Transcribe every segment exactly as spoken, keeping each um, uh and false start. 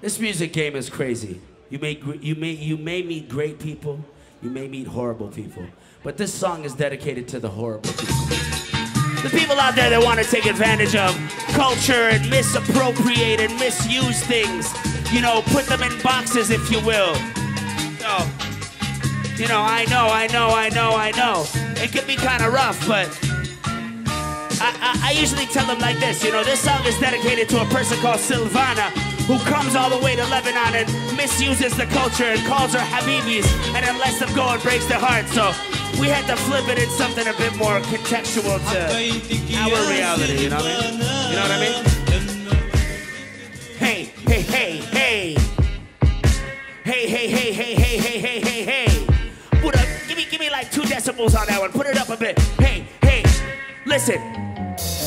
This music game is crazy. You may, you may, you may meet great people, you may meet horrible people, but this song is dedicated to the horrible people. The people out there that want to take advantage of culture and misappropriate and misuse things. You know, put them in boxes, if you will. So, you know, I know, I know, I know, I know. It can be kind of rough, but I, I, I usually tell them like this. You know, this song is dedicated to a person called Silvana, who comes all the way to Lebanon and misuses the culture and calls her Habibis, and then lets them go and breaks their heart. So we had to flip it in something a bit more contextual to our reality, you know what I mean? You know what I mean? Hey, hey, hey, hey. Hey, hey, hey, hey, hey, hey, hey, hey, hey. Put up, give me, give me like two decibels on that one. Put it up a bit. Hey, hey, listen.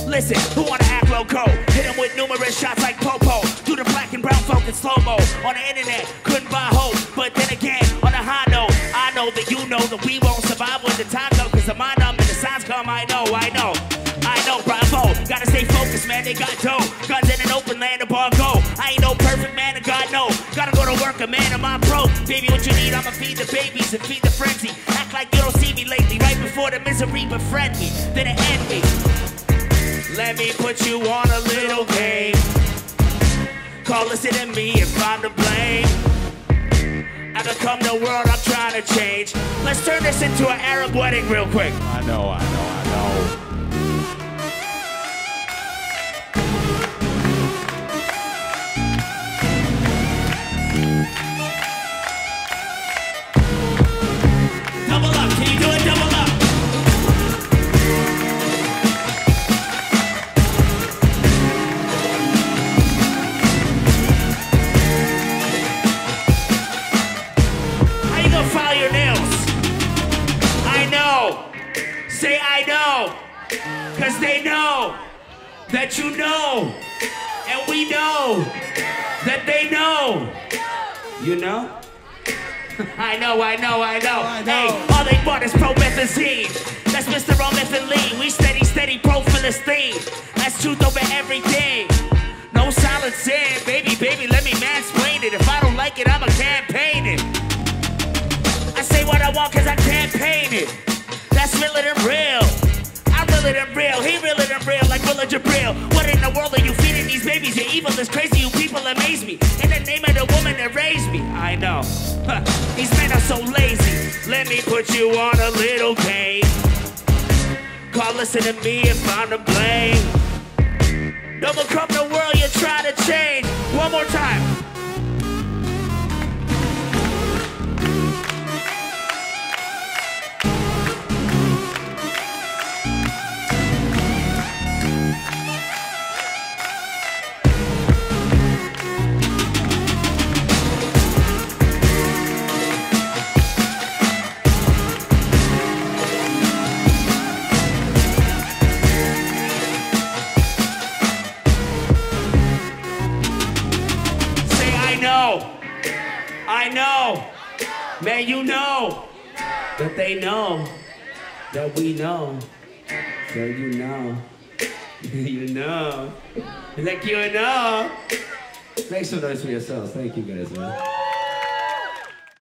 Listen, who wanna act loco? Hit him with numerous shots like Popo. Do the black and brown folk in slow-mo. On the internet, couldn't buy hope. But then again, on a high note, I know that you know that we won't survive when the time comes. Cause the mind up and the signs come, I know, I know. I know, bravo. Gotta stay focused, man, they got dough. Guns in an open land, the bar go. I ain't no perfect man, and God no. Gotta go to work, a man, I'm broke. Baby, what you need, I'ma feed the babies and feed the frenzy. Act like you don't see me lately. Right before the misery befriend me, then it end me. Let me put you on a little game. Call this it and me if I'm to blame. I could come to world, I'm trying to change. Let's turn this into an Arab wedding real quick. I know, I know, I know. Double up, can you do it? Double up. Say I know, cause they know that you know, and we know that they know. You know? I know, I know, I know. I know. Hey, all they bought is Promethazine. That's Mister Romethan Lee. We steady, steady pro Philistine. That's truth over everything. No silent sin, baby, baby. Let me mansplain it. If I don't like it, I'ma campaign it. I say what I want cause I campaign it. That's realer than real. I'm realer than real. He realer than real, like Willa Jabril. What in the world are you feeding these babies? You're evil, it's crazy, you people amaze me. In the name of the woman that raised me. I know. Huh. These men are so lazy. Let me put you on a little game. Call listen to me if I'm to blame. Don't become the world you try to change. One more time. I know, man, you know that they know that we know that you know, you know, like you know. Make some noise for yourselves. Thank you guys, man.